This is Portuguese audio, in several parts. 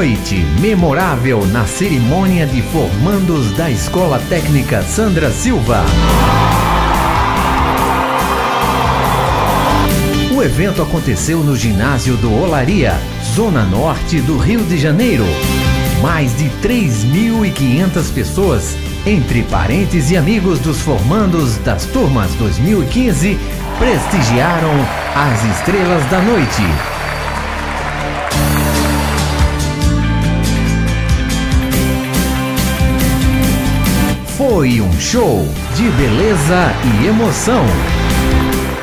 Noite memorável na cerimônia de formandos da Escola Técnica Sandra Silva. O evento aconteceu no ginásio do Olaria, zona norte do Rio de Janeiro. Mais de 3.500 pessoas, entre parentes e amigos dos formandos das turmas 2015, prestigiaram as estrelas da noite. Foi um show de beleza e emoção.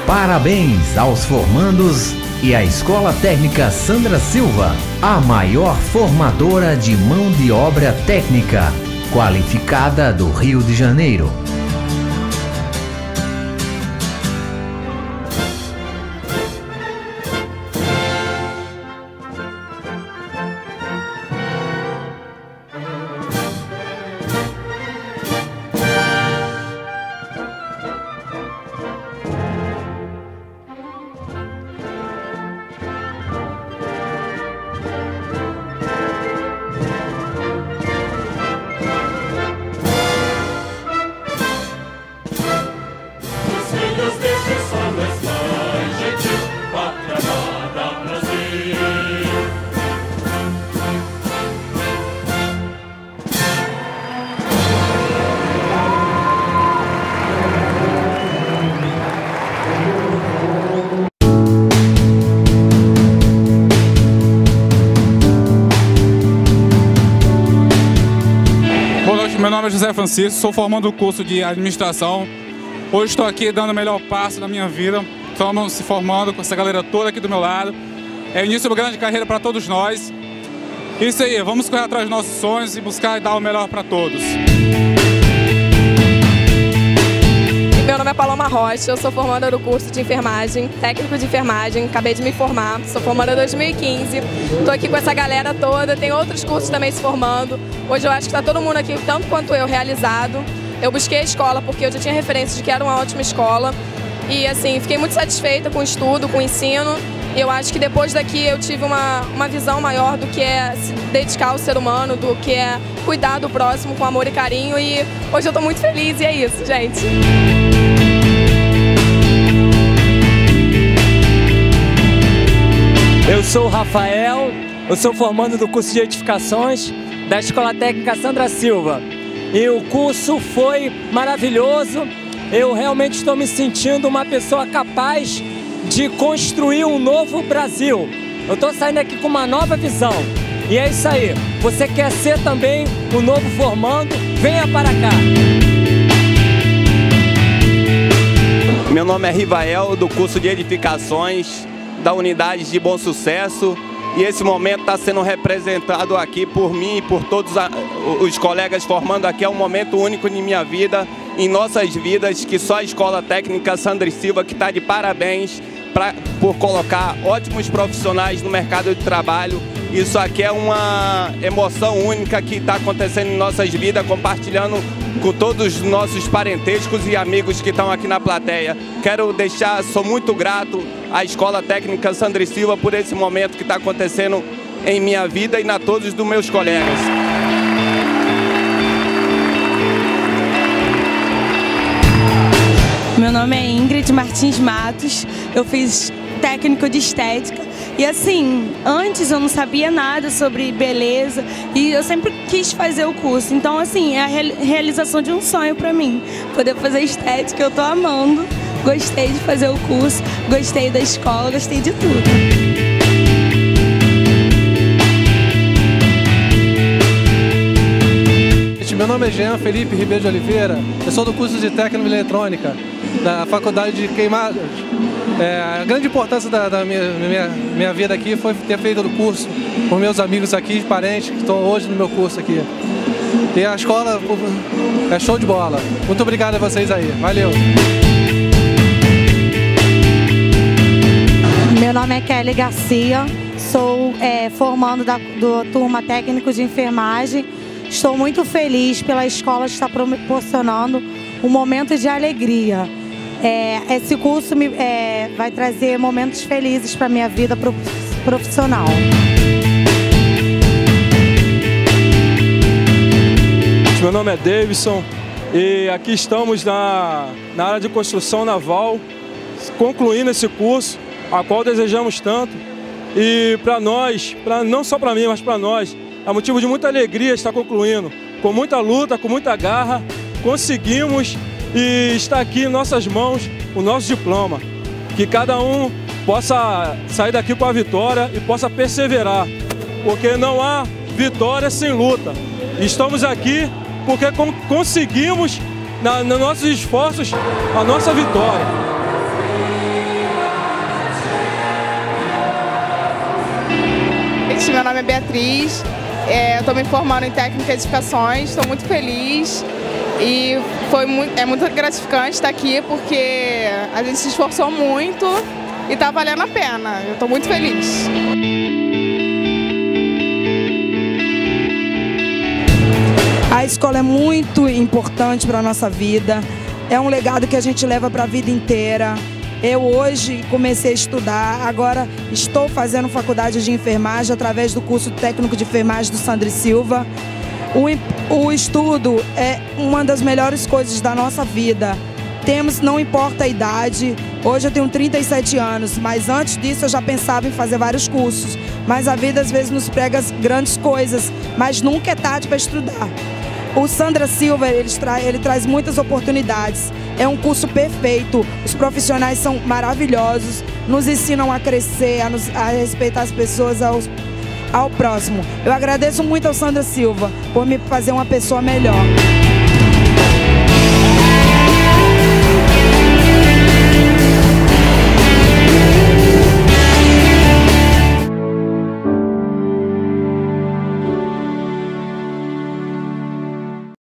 Parabéns aos formandos e à Escola Técnica Sandra Silva, a maior formadora de mão de obra técnica qualificada do Rio de Janeiro. Meu nome é José Francisco, sou formando o curso de administração. Hoje estou aqui dando o melhor passo da minha vida. Estamos se formando com essa galera toda aqui do meu lado. É o início de uma grande carreira para todos nós. Isso aí, vamos correr atrás dos nossos sonhos e buscar dar o melhor para todos. Meu nome é Paloma Rocha, eu sou formanda do curso de enfermagem, técnico de enfermagem, acabei de me formar, sou formanda em 2015, estou aqui com essa galera toda, tem outros cursos também se formando, hoje eu acho que está todo mundo aqui, tanto quanto eu, realizado. Eu busquei a escola porque eu já tinha referência de que era uma ótima escola e assim, fiquei muito satisfeita com o estudo, com o ensino, e eu acho que depois daqui eu tive uma visão maior do que é se dedicar ao ser humano, do que é cuidar do próximo com amor e carinho, e hoje eu estou muito feliz e é isso, gente. Eu sou o Rafael, eu sou formando do curso de edificações da Escola Técnica Sandra Silva. E o curso foi maravilhoso, eu realmente estou me sentindo uma pessoa capaz de construir um novo Brasil. Eu estou saindo aqui com uma nova visão. E é isso aí, você quer ser também um novo formando? Venha para cá! Meu nome é Rafael, do curso de edificações da unidade de Bonsucesso, e esse momento está sendo representado aqui por mim e por todos os colegas formando aqui. É um momento único em minha vida, em nossas vidas, que só a Escola Técnica Sandra Silva, que está de parabéns por colocar ótimos profissionais no mercado de trabalho. Isso aqui é uma emoção única que está acontecendo em nossas vidas, compartilhando com todos os nossos parentescos e amigos que estão aqui na plateia. Quero deixar, sou muito grato à Escola Técnica Sandra Silva por esse momento que está acontecendo em minha vida e na todos dos meus colegas. Meu nome é Ingrid Martins Matos, eu fiz técnico de estética. E assim, antes eu não sabia nada sobre beleza e eu sempre quis fazer o curso. Então assim, é a realização de um sonho pra mim. Poder fazer estética, eu tô amando. Gostei de fazer o curso, gostei da escola, gostei de tudo. Meu nome é Jean Felipe Ribeiro de Oliveira, eu sou do curso de técnico em eletrônica da faculdade de Queimados. A grande importância da minha vida aqui foi ter feito o curso com meus amigos aqui, parentes que estão hoje no meu curso aqui. E a escola é show de bola. Muito obrigado a vocês aí, valeu! Meu nome é Kelly Garcia, sou formando da turma técnico de enfermagem. Estou muito feliz pela escola estar proporcionando um momento de alegria. Esse curso vai trazer momentos felizes para a minha vida profissional. gente, meu nome é Davidson e aqui estamos na área de construção naval, concluindo esse curso, a qual desejamos tanto. E para nós, não só para mim, mas para nós, é motivo de muita alegria estar concluindo. Com muita luta, com muita garra, conseguimos e está aqui em nossas mãos o nosso diploma. Que cada um possa sair daqui com a vitória e possa perseverar, porque não há vitória sem luta. Estamos aqui porque conseguimos, nos nossos esforços, a nossa vitória. Meu nome é Beatriz, eu estou me formando em técnica de edificações, estou muito feliz e é muito gratificante estar aqui porque a gente se esforçou muito e está valendo a pena, eu estou muito feliz. A escola é muito importante para a nossa vida, é um legado que a gente leva para a vida inteira. Eu hoje comecei a estudar, agora estou fazendo faculdade de enfermagem através do curso técnico de enfermagem do Sandra Silva. O estudo é uma das melhores coisas da nossa vida. Não importa a idade, hoje eu tenho 37 anos, mas antes disso eu já pensava em fazer vários cursos. Mas a vida às vezes nos prega grandes coisas, mas nunca é tarde para estudar. O Sandra Silva, ele traz muitas oportunidades, é um curso perfeito, os profissionais são maravilhosos, nos ensinam a crescer, a respeitar as pessoas, ao próximo. Eu agradeço muito ao Sandra Silva por me fazer uma pessoa melhor.